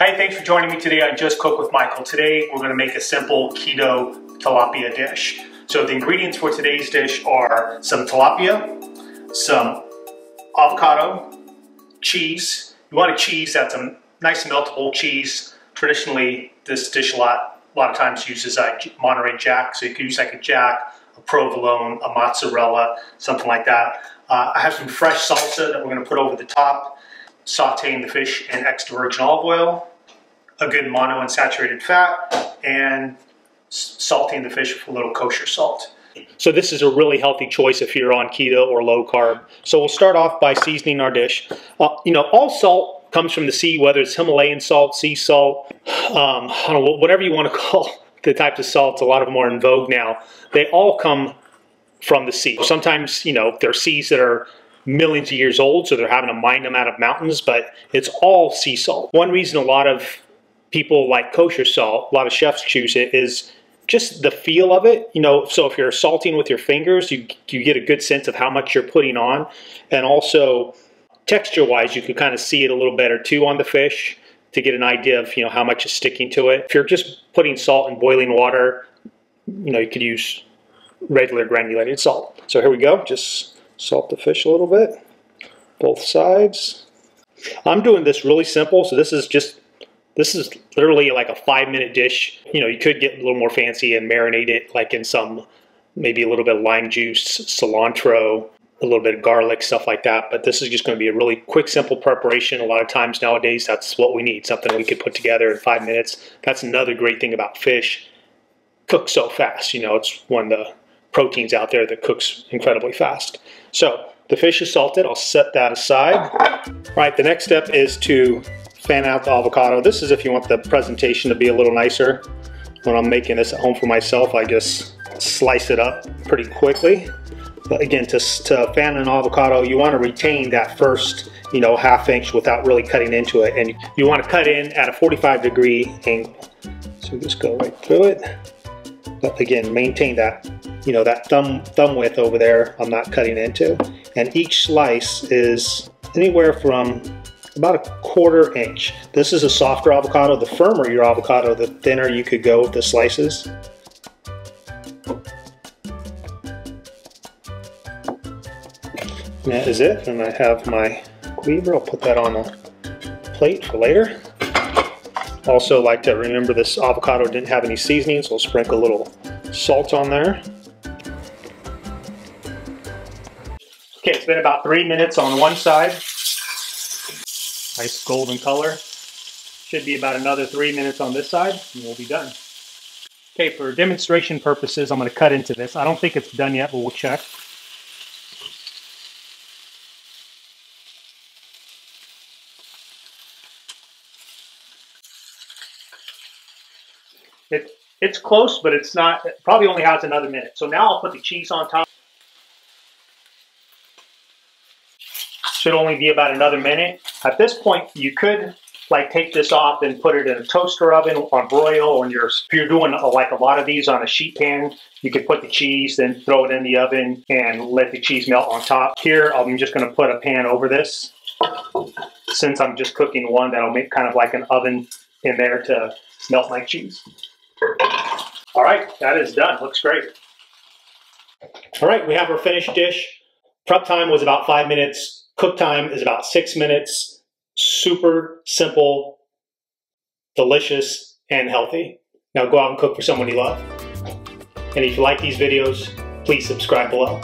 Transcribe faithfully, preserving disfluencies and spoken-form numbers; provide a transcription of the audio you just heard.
Hey, thanks for joining me today on Just Cook with Michael. Today, we're gonna make a simple keto tilapia dish. So the ingredients for today's dish are some tilapia, some avocado, cheese. You want a cheese that's a nice meltable cheese. Traditionally, this dish a lot, a lot of times uses a Monterey Jack, so you can use like a Jack, a provolone, a mozzarella, something like that. Uh, I have some fresh salsa that we're gonna put over the top. Sauteing the fish in extra virgin olive oil, a good monounsaturated fat, and salting the fish with a little kosher salt. So this is a really healthy choice if you're on keto or low carb. So we'll start off by seasoning our dish. Uh, you know, all salt comes from the sea, whether it's Himalayan salt, sea salt, um, I don't know, whatever you want to call the types of salts. A lot of them are in vogue now. They all come from the sea. Sometimes, you know, there are seas that are millions of years old, so they're having to mine them out of mountains, but it's all sea salt. One reason a lot of people like kosher salt, a lot of chefs choose it, is just the feel of it. You know, so if you're salting with your fingers, you, you get a good sense of how much you're putting on. And also, texture-wise, you can kind of see it a little better, too, on the fish to get an idea of, you know, how much is sticking to it. If you're just putting salt in boiling water, you know, you could use regular granulated salt. So here we go. Just salt the fish a little bit, both sides. I'm doing this really simple, so this is just, this is literally like a five minute dish. You know, you could get a little more fancy and marinate it like in some, maybe a little bit of lime juice, cilantro, a little bit of garlic, stuff like that. But this is just gonna be a really quick, simple preparation. A lot of times nowadays, that's what we need, something we could put together in five minutes. That's another great thing about fish. Cook so fast, you know, it's one of the proteins out there that cooks incredibly fast. So the fish is salted. I'll set that aside. All right, the next step is to fan out the avocado. This is if you want the presentation to be a little nicer. When I'm making this at home for myself, I just slice it up pretty quickly. But again, to, to fan an avocado, you want to retain that first, you know, half inch without really cutting into it. And you want to cut in at a forty-five degree angle. So just go right through it. But again, maintain that, you know, that thumb thumb width over there I'm not cutting into. And each slice is anywhere from about a quarter inch. This is a softer avocado. The firmer your avocado, the thinner you could go with the slices. And that is it. And I have my cleaver. I'll put that on a plate for later. Also like to remember this avocado didn't have any seasoning, so we'll sprinkle a little salt on there. Okay, it's been about three minutes on one side. Nice golden color. Should be about another three minutes on this side, and we'll be done. Okay, for demonstration purposes, I'm gonna cut into this. I don't think it's done yet, but we'll check. It, it's close, but it's not, it probably only has another minute. So now I'll put the cheese on top. Should only be about another minute. At this point, you could like take this off and put it in a toaster oven on broil. Or your, if you're doing a, like a lot of these on a sheet pan, you could put the cheese, then throw it in the oven and let the cheese melt on top. Here, I'm just gonna put a pan over this. Since I'm just cooking one, that'll make kind of like an oven in there to melt my cheese. All right, that is done. Looks great. All right, we have our finished dish. Prep time was about five minutes. Cook time is about six minutes. Super simple, delicious, and healthy. Now go out and cook for someone you love. And if you like these videos, please subscribe below.